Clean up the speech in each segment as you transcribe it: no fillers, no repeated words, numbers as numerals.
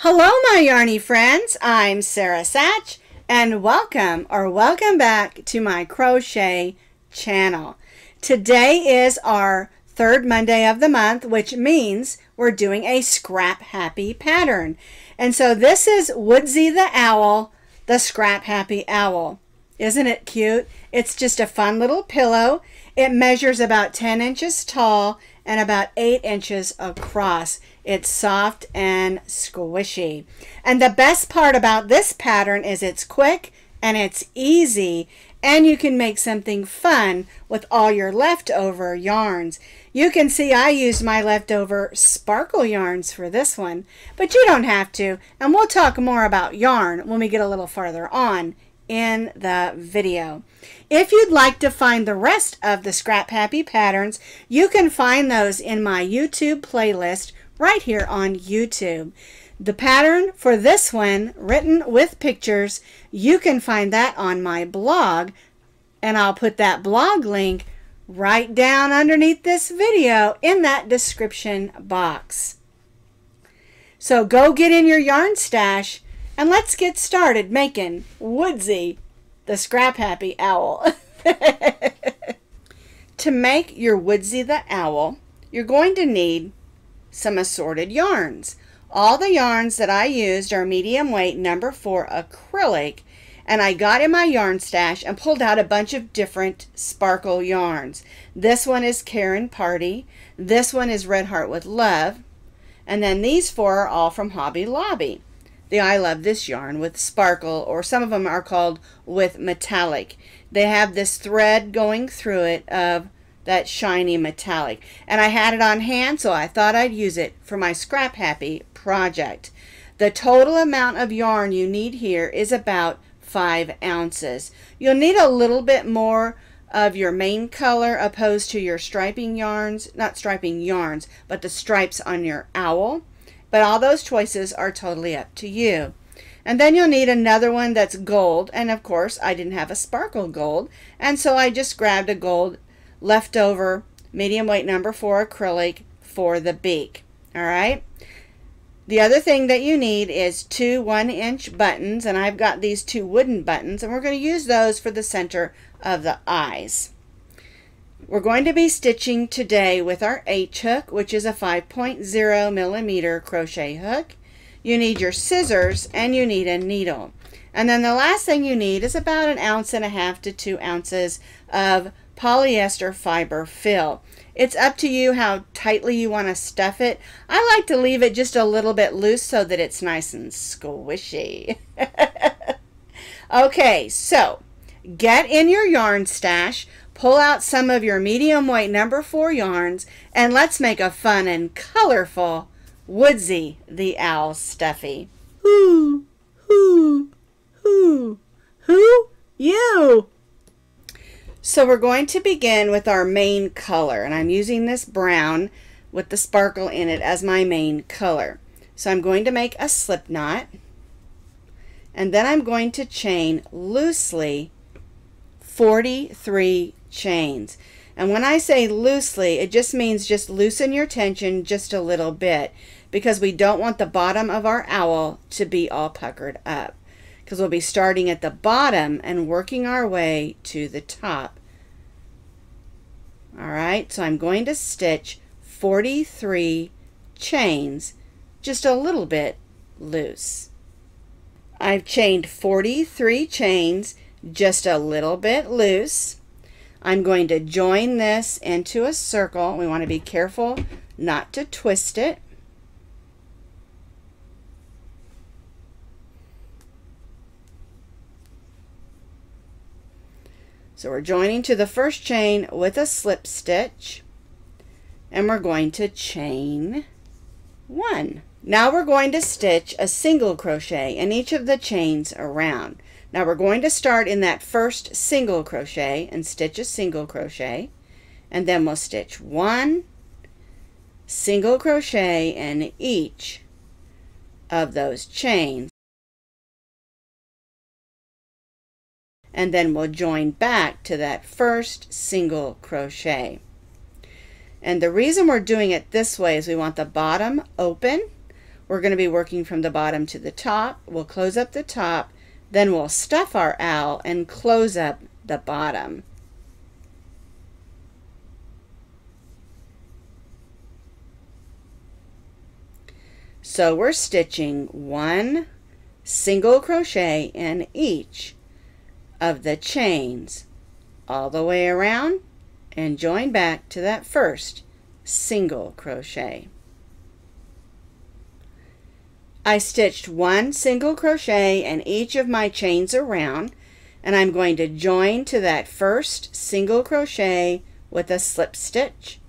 Hello, my yarny friends. I'm Sara Sach, and welcome back to my crochet channel. Today is our third Monday of the month, which means we're doing a Scrap Happy pattern. And so this is Woodsy the Owl, the Scrap Happy Owl. Isn't it cute? It's just a fun little pillow. It measures about 10 inches tall and about 8 inches across. It's soft and squishy. And the best part about this pattern is it's quick and it's easy, and you can make something fun with all your leftover yarns. You can see I used my leftover sparkle yarns for this one, but you don't have to, and we'll talk more about yarn when we get a little farther on in the video. If you'd like to find the rest of the Scrap Happy patterns, you can find those in my YouTube playlist right here on YouTube. The pattern for this one, written with pictures, you can find that on my blog, and I'll put that blog link right down underneath this video in that description box. So go get in your yarn stash and let's get started making Woodsy the Scrap Happy Owl. To make your Woodsy the Owl, you're going to need some assorted yarns. All the yarns that I used are medium weight number 4 acrylic, and I got in my yarn stash and pulled out a bunch of different sparkle yarns. This one is Karen Party, this one is Red Heart with Love, and then these 4 are all from Hobby Lobby. The I love this yarn with sparkle, or some of them are called with metallic. They have this thread going through it of that shiny metallic, and I had it on hand, so I thought I'd use it for my Scrap Happy project. The total amount of yarn you need here is about 5 ounces. You'll need a little bit more of your main color opposed to your not striping yarns, but the stripes on your owl. But all those choices are totally up to you. And then you'll need another one that's gold, and of course I didn't have a sparkle gold, and so I just grabbed a gold leftover medium weight number 4 acrylic for the beak. All right. The other thing that you need is 2 1-inch buttons, and I've got these 2 wooden buttons, and we're going to use those for the center of the eyes. We're going to be stitching today with our H hook, which is a 5.0 millimeter crochet hook. You need your scissors and you need a needle. And then the last thing you need is about 1.5 ounces to 2 ounces of polyester fiber fill. It's up to you how tightly you want to stuff it. I like to leave it just a little bit loose so that it's nice and squishy. Okay, so get in your yarn stash, pull out some of your medium weight number 4 yarns, and let's make a fun and colorful Woodsy the Owl stuffy. Who? You! So we're going to begin with our main color, and I'm using this brown with the sparkle in it as my main color. So I'm going to make a slip knot, and then I'm going to chain loosely 43 chains. And when I say loosely, it just means just loosen your tension just a little bit, because we don't want the bottom of our owl to be all puckered up, because we'll be starting at the bottom and working our way to the top. All right, so I'm going to stitch 43 chains just a little bit loose. I've chained 43 chains just a little bit loose. I'm going to join this into a circle. We want to be careful not to twist it. So we're joining to the first chain with a slip stitch, and we're going to chain 1. Now we're going to stitch a single crochet in each of the chains around. Now we're going to start in that first single crochet and stitch a single crochet, and then we'll stitch 1 single crochet in each of those chains, and then we'll join back to that first single crochet. And the reason we're doing it this way is we want the bottom open, We're going to be working from the bottom to the top. We'll close up the top, then we'll stuff our owl and close up the bottom. So we're stitching one single crochet in each of the chains all the way around and join back to that first single crochet. I stitched one single crochet in each of my chains around, and I'm going to join to that first single crochet with a slip stitch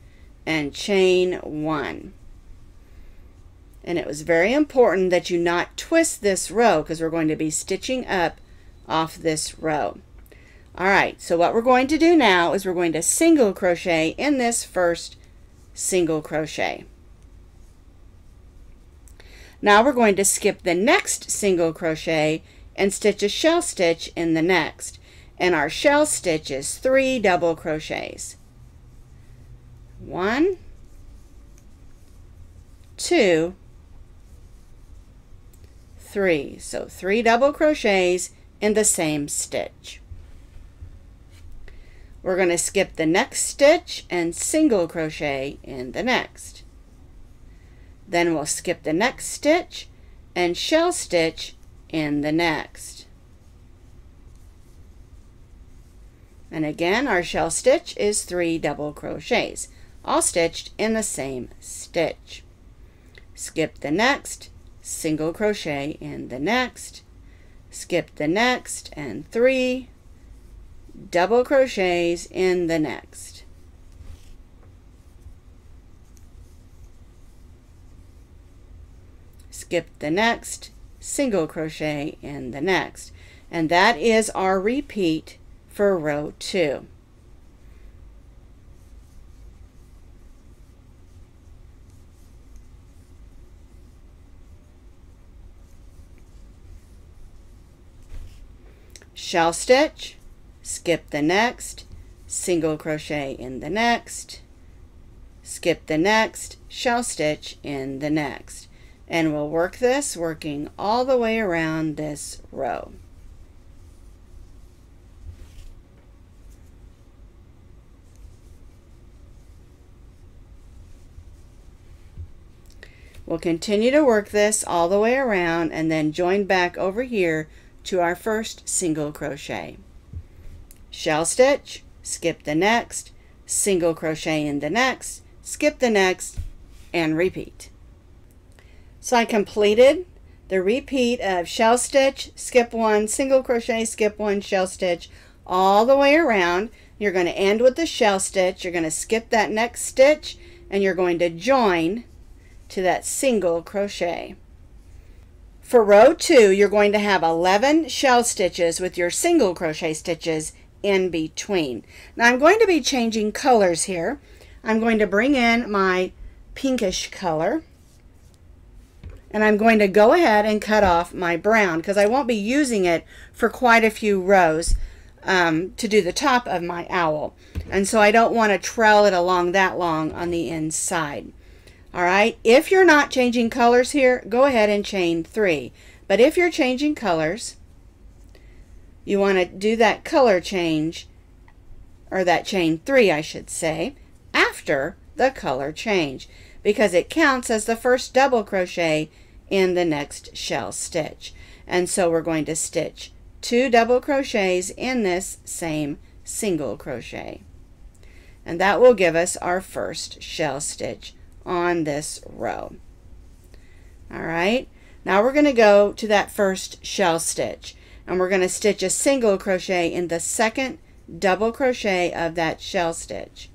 and chain one. And it was very important that you not twist this row because we're going to be stitching up off this row. All right, so what we're going to do now is we're going to single crochet in this first single crochet. Now we're going to skip the next single crochet and stitch a shell stitch in the next. And our shell stitch is 3 double crochets. 1, 2, 3. So 3 double crochets in the same stitch. We're going to skip the next stitch and single crochet in the next. Then we'll skip the next stitch and shell stitch in the next. And again, our shell stitch is 3 double crochets, all stitched in the same stitch. Skip the next, single crochet in the next, skip the next, and 3 double crochets in the next. Skip the next, single crochet in the next. And that is our repeat for row 2. Shell stitch, skip the next, single crochet in the next, skip the next, shell stitch in the next. And we'll work this, working all the way around this row. We'll continue to work this all the way around and then join back over here to our first single crochet. Shell stitch, skip the next, single crochet in the next, skip the next, and repeat. So I completed the repeat of shell stitch, skip one, single crochet, skip one, shell stitch, all the way around. You're going to end with the shell stitch, you're going to skip that next stitch, and you're going to join to that single crochet. For row 2, you're going to have 11 shell stitches with your single crochet stitches in between. Now I'm going to be changing colors here. I'm going to bring in my pinkish color. And I'm going to go ahead and cut off my brown because I won't be using it for quite a few rows to do the top of my owl. And so I don't want to trail it along that long on the inside. All right, if you're not changing colors here, go ahead and chain 3. But if you're changing colors, you want to do that color change, or that chain 3, I should say, after the color change, because it counts as the first double crochet in the next shell stitch. And so we're going to stitch 2 double crochets in this same single crochet. And that will give us our first shell stitch on this row. All right, now we're going to go to that first shell stitch and we're going to stitch a single crochet in the second double crochet of that shell stitch.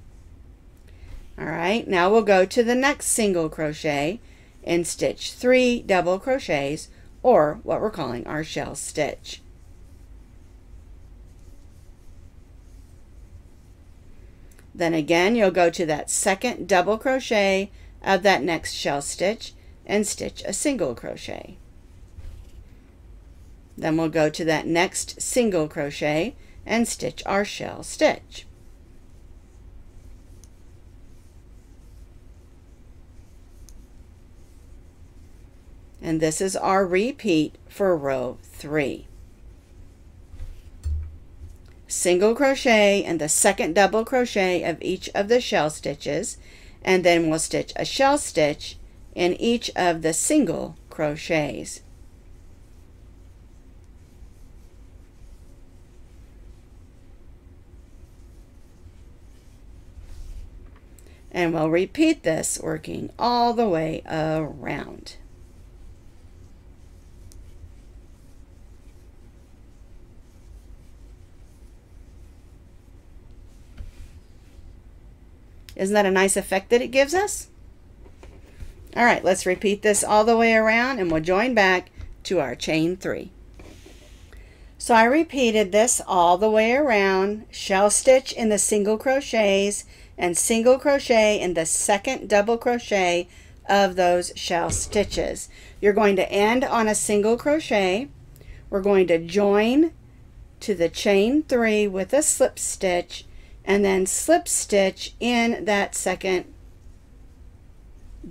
All right, now we'll go to the next single crochet and stitch 3 double crochets, or what we're calling our shell stitch. Then again, you'll go to that second double crochet of that next shell stitch and stitch a single crochet. Then we'll go to that next single crochet and stitch our shell stitch. And this is our repeat for row 3. Single crochet and the second double crochet of each of the shell stitches, and then we'll stitch a shell stitch in each of the single crochets. And we'll repeat this, working all the way around. Isn't that a nice effect that it gives us? All right, let's repeat this all the way around, and we'll join back to our chain 3. So I repeated this all the way around, shell stitch in the single crochets, and single crochet in the second double crochet of those shell stitches. You're going to end on a single crochet. We're going to join to the chain 3 with a slip stitch, and then slip stitch in that second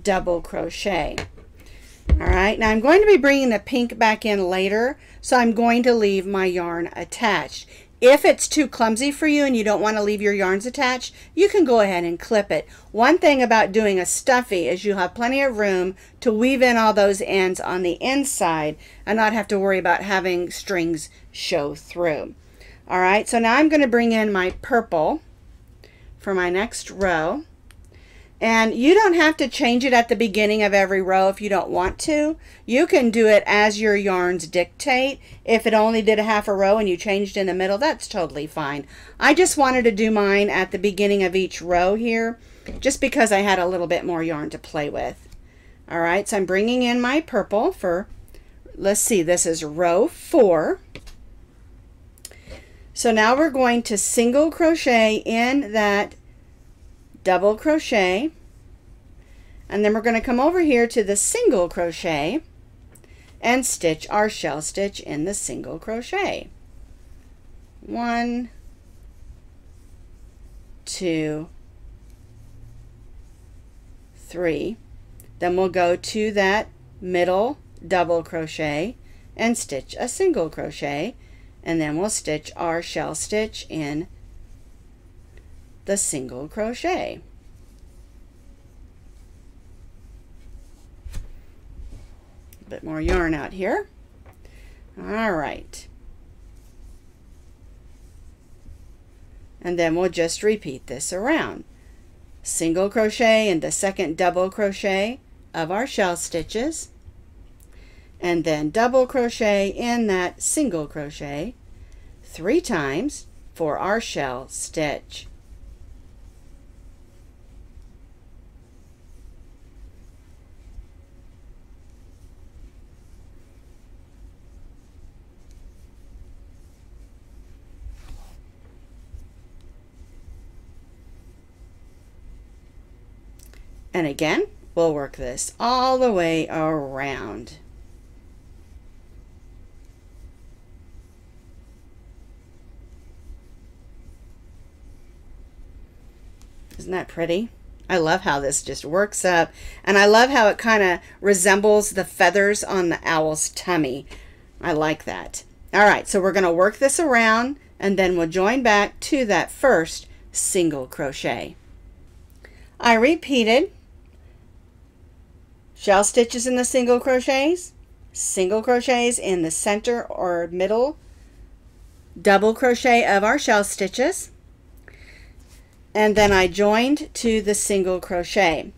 double crochet. All right, now I'm going to be bringing the pink back in later, so I'm going to leave my yarn attached. If it's too clumsy for you and you don't want to leave your yarns attached, you can go ahead and clip it. One thing about doing a stuffy is you have plenty of room to weave in all those ends on the inside and not have to worry about having strings show through. All right, so now I'm going to bring in my purple for my next row. And you don't have to change it at the beginning of every row if you don't want to. You can do it as your yarns dictate. If it only did a half a row and you changed in the middle, that's totally fine. I just wanted to do mine at the beginning of each row here, just because I had a little bit more yarn to play with. All right, so I'm bringing in my purple for, let's see, this is row 4. So now we're going to single crochet in that double crochet, and then we're going to come over here to the single crochet and stitch our shell stitch in the single crochet. 1, 2, 3. Then we'll go to that middle double crochet and stitch a single crochet, and then we'll stitch our shell stitch in the single crochet. A bit more yarn out here. All right. And then we'll just repeat this around. Single crochet in the second double crochet of our shell stitches, and then double crochet in that single crochet 3 times for our shell stitch. And again, we'll work this all the way around. Isn't that pretty? I love how this just works up, and I love how it kind of resembles the feathers on the owl's tummy. I like that. All right, so we're going to work this around, and then we'll join back to that first single crochet. I repeated shell stitches in the single crochets in the center or middle double crochet of our shell stitches, and then I joined to the single crochet.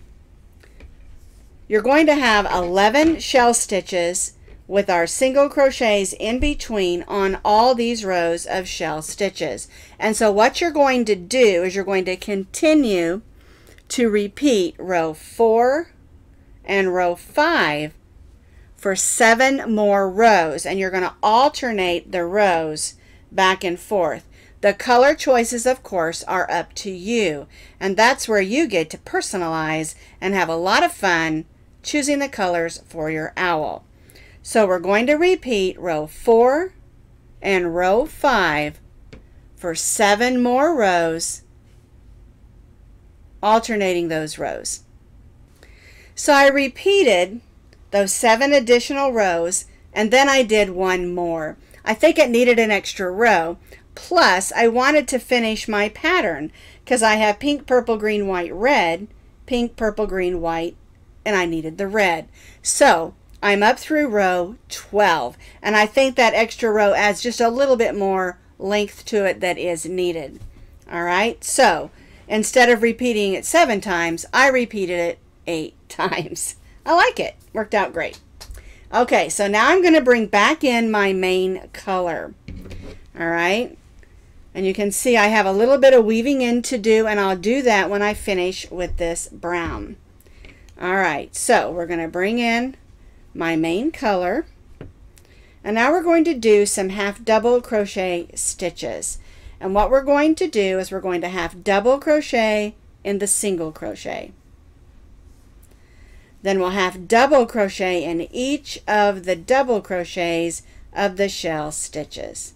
You're going to have 11 shell stitches with our single crochets in between on all these rows of shell stitches. And so what you're going to do is you're going to continue to repeat row 4 and row 5 for 7 more rows, and you're going to alternate the rows back and forth. The color choices, of course, are up to you, and that's where you get to personalize and have a lot of fun choosing the colors for your owl. So we're going to repeat row 4 and row 5 for 7 more rows, alternating those rows. So I repeated those 7 additional rows, and then I did one more. I think it needed an extra row, plus I wanted to finish my pattern because I have pink, purple, green, white, red, pink, purple, green, white, and I needed the red. So I'm up through row 12, and I think that extra row adds just a little bit more length to it that is needed. All right, so instead of repeating it 7 times, I repeated it 8 times. I like it. Worked out great. Okay, so now I'm going to bring back in my main color. All right, and you can see I have a little bit of weaving in to do, and I'll do that when I finish with this brown. All right, so we're going to bring in my main color, and now we're going to do some half double crochet stitches. And what we're going to do is we're going to half double crochet in the single crochet. Then we'll half double crochet in each of the double crochets of the shell stitches.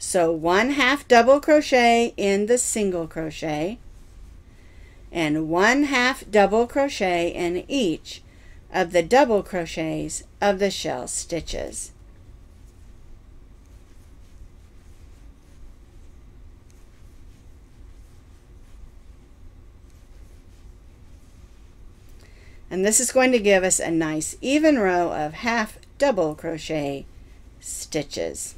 So one half double crochet in the single crochet and one half double crochet in each of the double crochets of the shell stitches. And this is going to give us a nice even row of half double crochet stitches.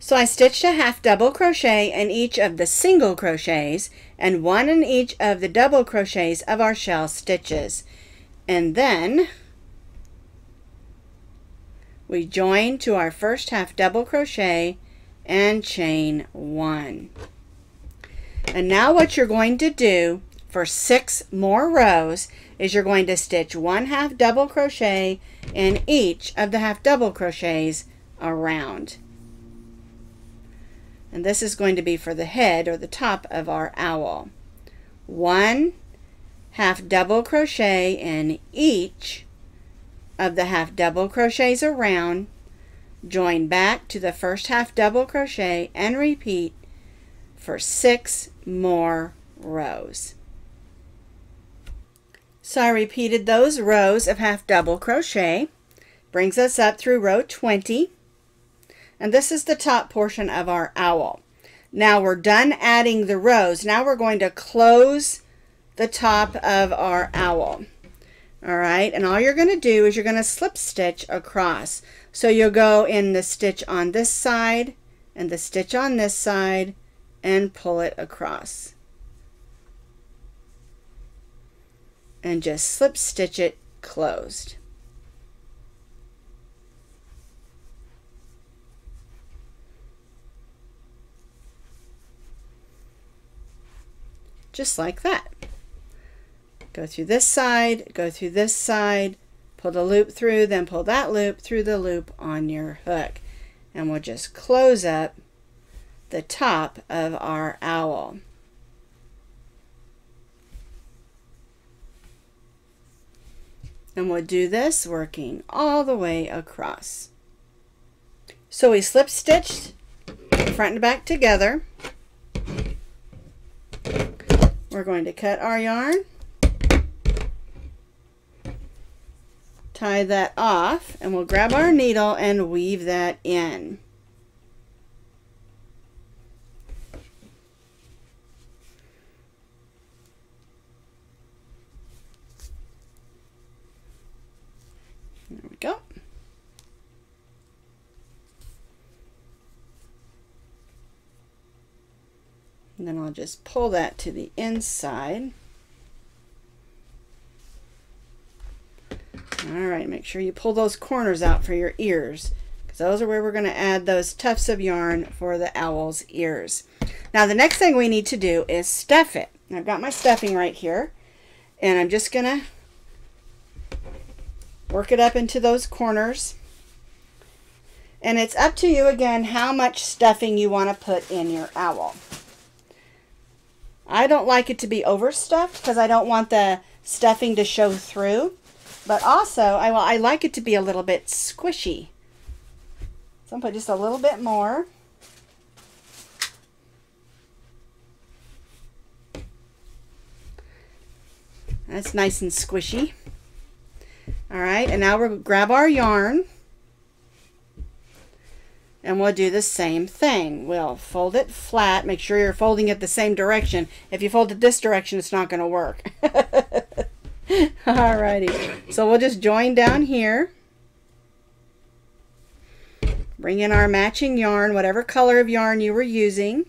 So I stitched a half double crochet in each of the single crochets and one in each of the double crochets of our shell stitches. And then we join to our first half double crochet and chain 1. And now what you're going to do for 6 more rows is you're going to stitch one half double crochet in each of the half double crochets around. And this is going to be for the head or the top of our owl. One half double crochet in each of the half double crochets around, join back to the first half double crochet and repeat for 6 more rows. So I repeated those rows of half double crochet, brings us up through row 20. And this is the top portion of our owl. Now we're done adding the rows. Now we're going to close the top of our owl. All right, and all you're going to do is you're going to slip stitch across. So you'll go in the stitch on this side and the stitch on this side and pull it across. And just slip stitch it closed. Just like that. Go through this side, go through this side, pull the loop through, then pull that loop through the loop on your hook. And we'll just close up the top of our owl. And we'll do this working all the way across. So we slip stitched front and back together. We're going to cut our yarn, tie that off, and we'll grab our needle and weave that in. There we go. And then I'll just pull that to the inside. All right, make sure you pull those corners out for your ears, because those are where we're going to add those tufts of yarn for the owl's ears. Now the next thing we need to do is stuff it. And I've got my stuffing right here, and I'm just going to work it up into those corners. And it's up to you again how much stuffing you want to put in your owl. I don't like it to be overstuffed because I don't want the stuffing to show through. But also, I like it to be a little bit squishy. So I'm going to put just a little bit more. That's nice and squishy. All right, and now we're going to grab our yarn. And we'll do the same thing. We'll fold it flat. Make sure you're folding it the same direction. If you fold it this direction, it's not going to work. Alrighty. So we'll just join down here. Bring in our matching yarn, whatever color of yarn you were using.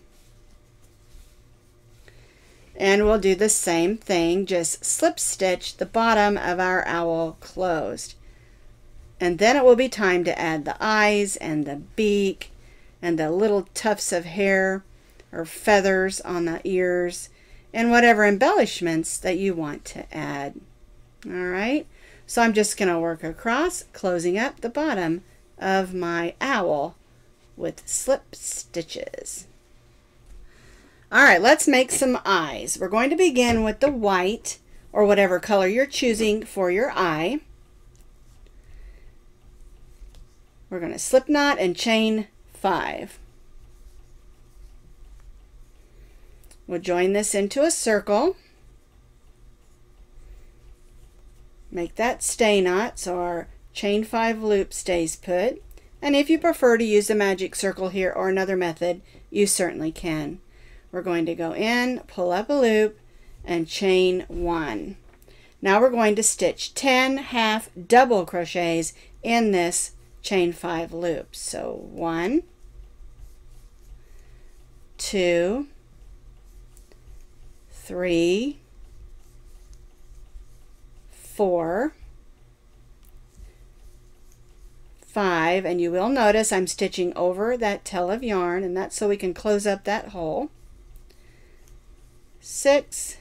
And we'll do the same thing. Just slip stitch the bottom of our owl closed. And then it will be time to add the eyes and the beak and the little tufts of hair or feathers on the ears and whatever embellishments that you want to add. All right, so I'm just going to work across, closing up the bottom of my owl with slip stitches. All right, let's make some eyes. We're going to begin with the white or whatever color you're choosing for your eye. We're going to slip knot and chain 5. We'll join this into a circle. Make that stay knot so our chain 5 loop stays put. And if you prefer to use a magic circle here or another method, you certainly can. We're going to go in, pull up a loop, and chain 1. Now we're going to stitch 10 half double crochets in this chain 5 loops. So 1, 2, 3, 4, 5, and you will notice I'm stitching over that tail of yarn, and that's so we can close up that hole. 6,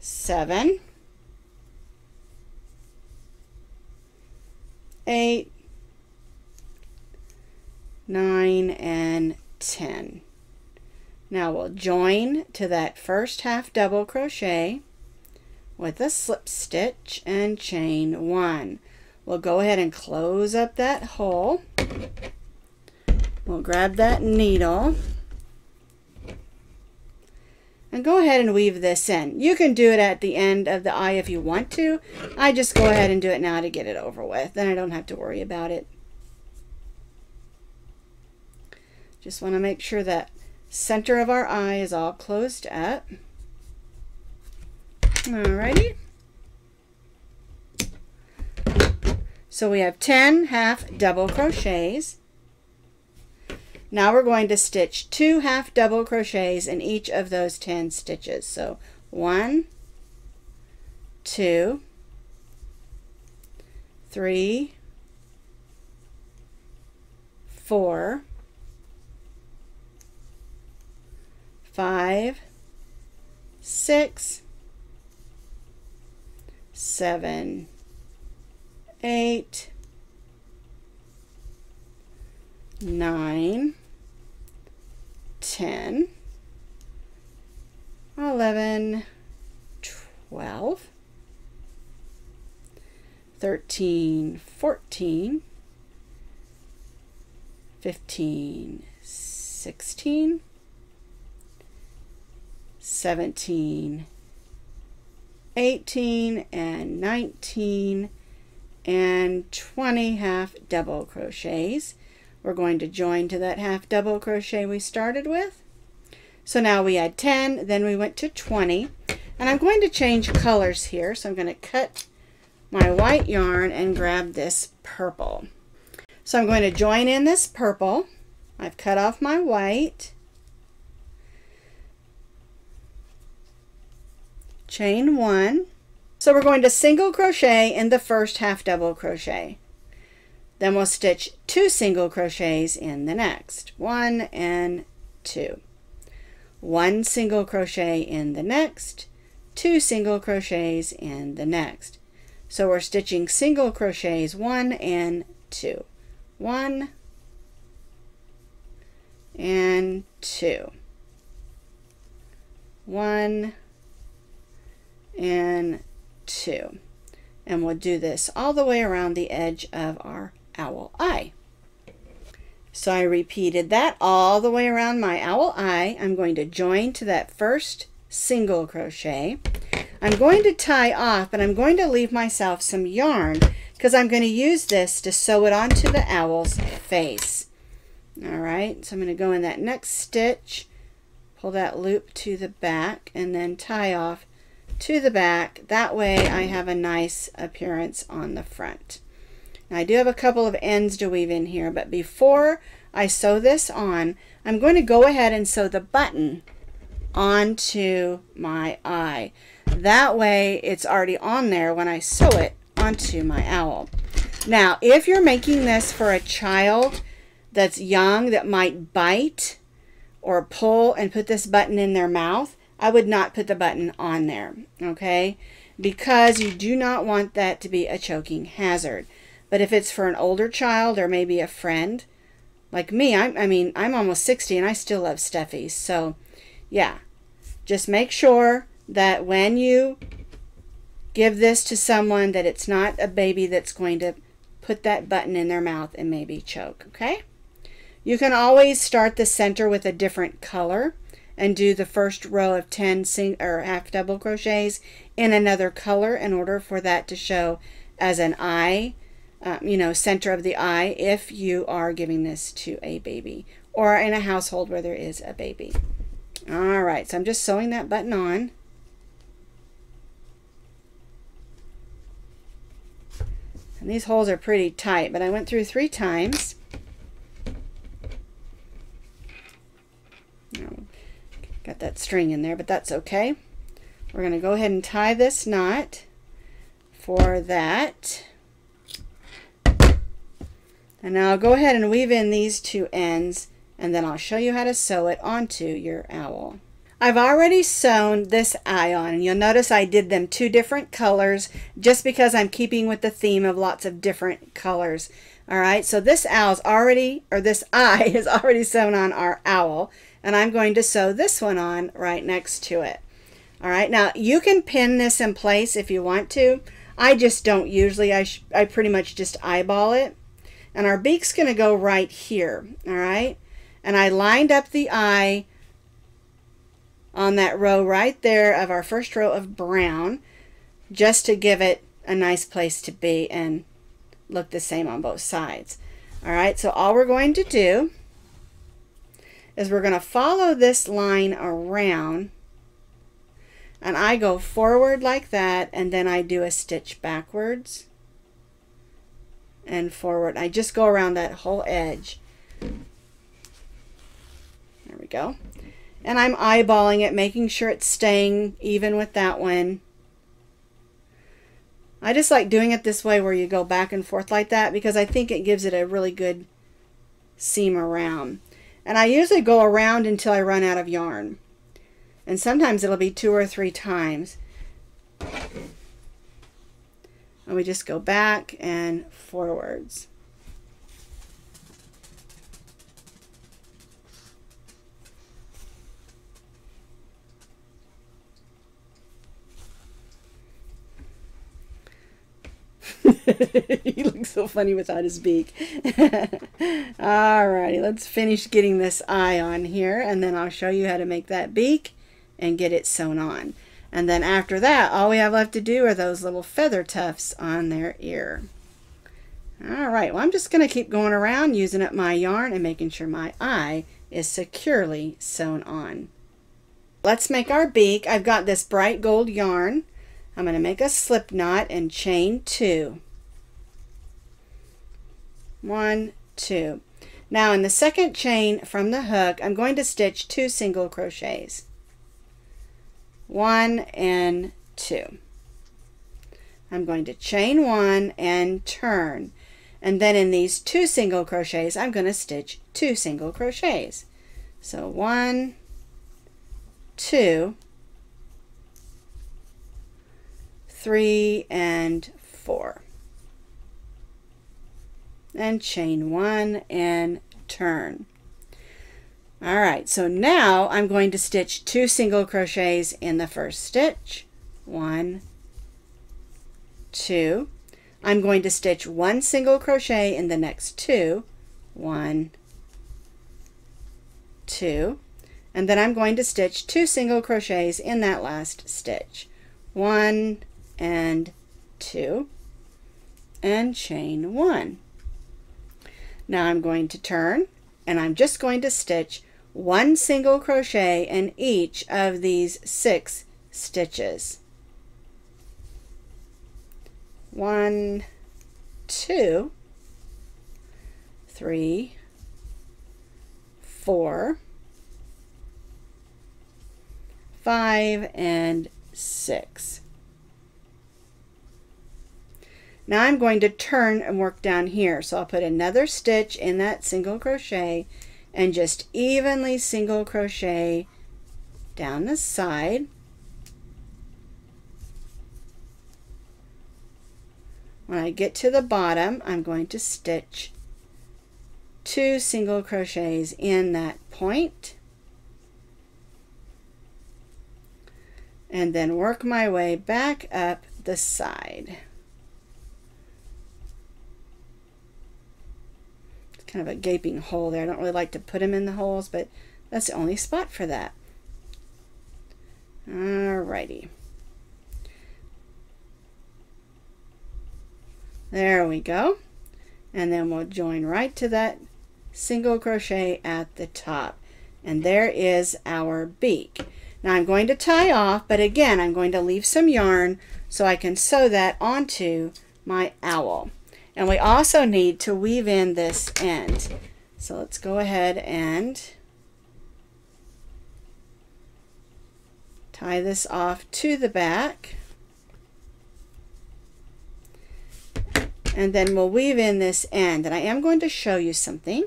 7, 8, 9, and 10. Now we'll join to that first half double crochet with a slip stitch and chain 1. We'll go ahead and close up that hole. We'll grab that needle and go ahead and weave this in. You can do it at the end of the eye if you want to. I just go ahead and do it now to get it over with. Then I don't have to worry about it. Just want to make sure that center of our eye is all closed up. Alrighty. So we have 10 half double crochets. Now we're going to stitch 2 half double crochets in each of those 10 stitches. So 5, 6, 7, 8, 9, 10, 11, 12, 13, 14, 15, 16, 17, 18, and 19, and 20 half double crochets. We're going to join to that half double crochet we started with. So now we had 10, then we went to 20, and I'm going to change colors here. So I'm going to cut my white yarn and grab this purple. So I'm going to join in this purple. I've cut off my white. Chain 1. So we're going to single crochet in the first half double crochet. Then we'll stitch 2 single crochets in the next. 1 and 2. 1 single crochet in the next. 2 single crochets in the next. So we're stitching single crochets 1 and 2. 1 and 2. 1 and 2. And we'll do this all the way around the edge of our owl eye. So I repeated that all the way around my owl eye. I'm going to join to that first single crochet. I'm going to tie off, but I'm going to leave myself some yarn because I'm going to use this to sew it onto the owl's face. All right, so I'm going to go in that next stitch, pull that loop to the back, and then tie off to the back. That way I have a nice appearance on the front. Now, I do have a couple of ends to weave in here, but before I sew this on, I'm going to go ahead and sew the button onto my eye. That way it's already on there when I sew it onto my owl. Now, if you're making this for a child that's young that might bite or pull and put this button in their mouth, I would not put the button on there, okay? Because you do not want that to be a choking hazard. But if it's for an older child or maybe a friend, like me, I'm almost 60 and I still love stuffies. So yeah, just make sure that when you give this to someone that it's not a baby that's going to put that button in their mouth and maybe choke, okay? You can always start the center with a different color and do the first row of 10 single or half double crochets in another color in order for that to show as an eye, you know, center of the eye if you are giving this to a baby or in a household where there is a baby. All right, so I'm just sewing that button on. And these holes are pretty tight, but I went through 3 times. Got that string in there, but that's okay. We're going to go ahead and tie this knot for that. And now I'll go ahead and weave in these 2 ends, and then I'll show you how to sew it onto your owl. I've already sewn this eye on, and you'll notice I did them 2 different colors just because I'm keeping with the theme of lots of different colors. All right, so this owl's already, or this eye is already sewn on our owl, and I'm going to sew this one on right next to it. All right, now you can pin this in place if you want to. I just don't usually. I pretty much just eyeball it. And our beak's going to go right here, all right? And I lined up the eye on that row right there of our first row of brown just to give it a nice place to be and look the same on both sides. All right, so all we're going to do is we're going to follow this line around, and I go forward like that, and then I do a stitch backwards and forward. I just go around that whole edge. There we go. And I'm eyeballing it, making sure it's staying even with that one. I just like doing it this way where you go back and forth like that because I think it gives it a really good seam around. And I usually go around until I run out of yarn. And sometimes it'll be 2 or 3 times. And we just go back and forwards. He looks so funny without his beak. Alrighty, let's finish getting this eye on here, and then I'll show you how to make that beak and get it sewn on. And then after that, all we have left to do are those little feather tufts on their ear. Alright, well, I'm just going to keep going around using up my yarn and making sure my eye is securely sewn on. Let's make our beak. I've got this bright gold yarn. I'm going to make a slip knot and chain 2. 1, 2. Now in the second chain from the hook, I'm going to stitch 2 single crochets. 1 and 2. I'm going to chain 1 and turn. And then in these 2 single crochets, I'm going to stitch 2 single crochets. So 1, 2. 3 and 4. and chain one and turn. All right, so now I'm going to stitch 2 single crochets in the first stitch. 1, 2. I'm going to stitch 1 single crochet in the next 2. 1, 2. And then I'm going to stitch 2 single crochets in that last stitch. 1 and 2 and chain 1. Now I'm going to turn, and I'm just going to stitch 1 single crochet in each of these 6 stitches. 1, 2, 3, 4, 5, and 6. Now I'm going to turn and work down here, so I'll put another stitch in that single crochet and just evenly single crochet down the side. When I get to the bottom, I'm going to stitch 2 single crochets in that point and then work my way back up the side. It's kind of a gaping hole there. I don't really like to put them in the holes, but that's the only spot for that. Alrighty. There we go. And then we'll join right to that single crochet at the top. And there is our beak. Now I'm going to tie off, but again, I'm going to leave some yarn so I can sew that onto my owl. And we also need to weave in this end. So let's go ahead and tie this off to the back. And then we'll weave in this end. And I am going to show you something.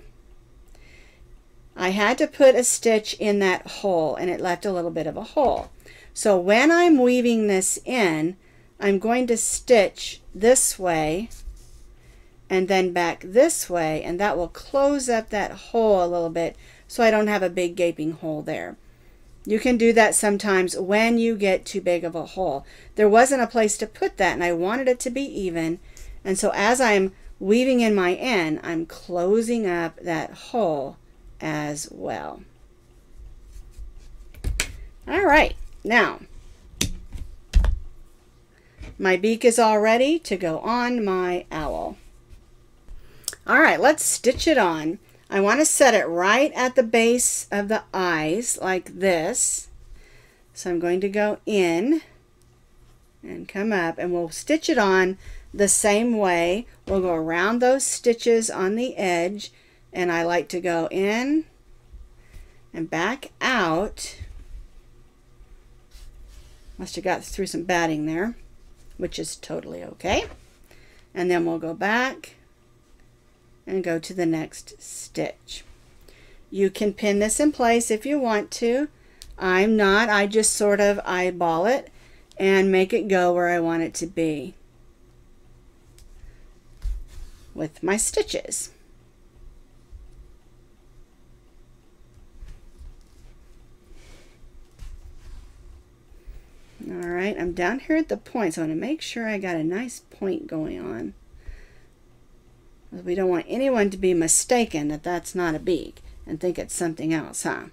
I had to put a stitch in that hole, and it left a little bit of a hole. So when I'm weaving this in, I'm going to stitch this way and then back this way, and that will close up that hole a little bit so I don't have a big gaping hole there. You can do that sometimes when you get too big of a hole. There wasn't a place to put that, and I wanted it to be even. And so as I'm weaving in my end, I'm closing up that hole as well. All right, now my beak is all ready to go on my owl. All right, let's stitch it on. I want to set it right at the base of the eyes like this. So I'm going to go in and come up, and we'll stitch it on the same way. We'll go around those stitches on the edge, and I like to go in and back out. Must have got through some batting there, which is totally okay. And then we'll go back and go to the next stitch. You can pin this in place if you want to. I'm not. I just sort of eyeball it and make it go where I want it to be with my stitches. All right, I'm down here at the point, so I want to make sure I got a nice point going on. We don't want anyone to be mistaken that that's not a beak and think it's something else, huh?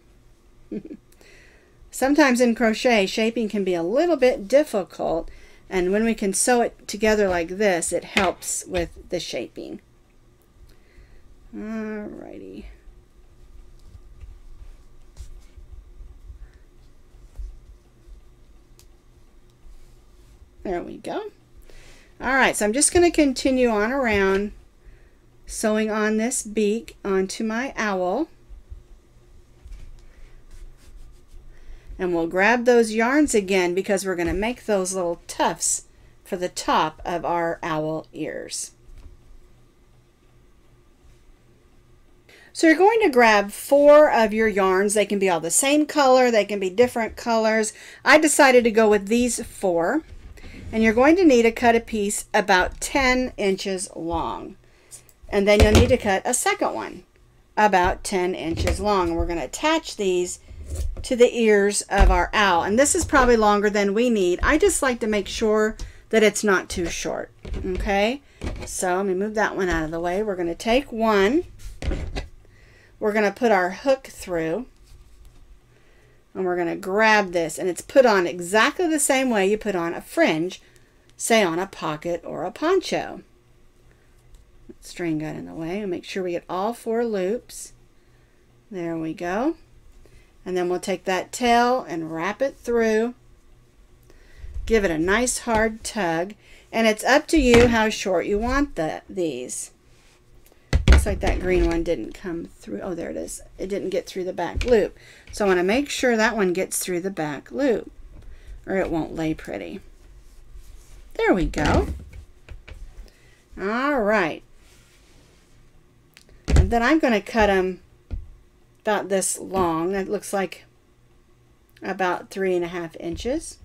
Sometimes in crochet, shaping can be a little bit difficult, and when we can sew it together like this, it helps with the shaping. All righty. There we go. All right, so I'm just going to continue on around, sewing on this beak onto my owl. And we'll grab those yarns again because we're going to make those little tufts for the top of our owl ears. So you're going to grab 4 of your yarns. They can be all the same color. They can be different colors. I decided to go with these 4. And you're going to need to cut a piece about 10 inches long. and then you'll need to cut a second one about 10 inches long. And we're going to attach these to the ears of our owl, and this is probably longer than we need. I just like to make sure that it's not too short. Okay, so let me move that one out of the way. We're going to take one, we're going to put our hook through, and we're going to grab this, and it's put on exactly the same way you put on a fringe, say on a pocket or a poncho. That string got in the way, and make sure we get all four loops. There we go. And then we'll take that tail and wrap it through. Give it a nice hard tug, and it's up to you how short you want these. Looks like that green one didn't come through. Oh, there it is. It didn't get through the back loop. So I want to make sure that one gets through the back loop, or it won't lay pretty. There we go. All right. And then I'm going to cut them about this long. That looks like about 3.5 inches.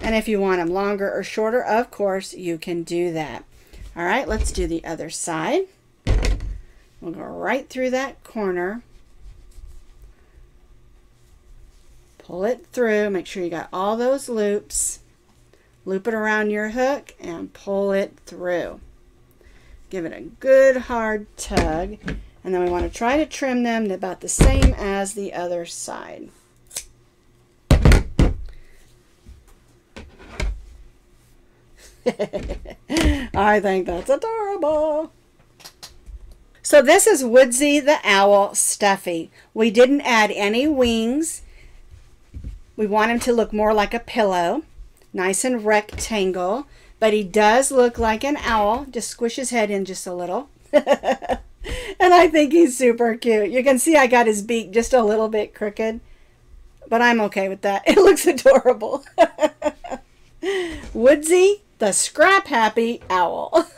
And if you want them longer or shorter, of course, you can do that. All right, let's do the other side. We'll go right through that corner. Pull it through. Make sure you got all those loops. Loop it around your hook and pull it through. Give it a good hard tug, and then we want to try to trim them about the same as the other side. I think that's adorable. So this is Woodsy the Owl Stuffy. We didn't add any wings. We want him to look more like a pillow, nice and rectangle. But he does look like an owl. Just squish his head in just a little. And I think he's super cute. You can see I got his beak just a little bit crooked, but I'm okay with that. It looks adorable. Woodsy the Scrap Happy Owl.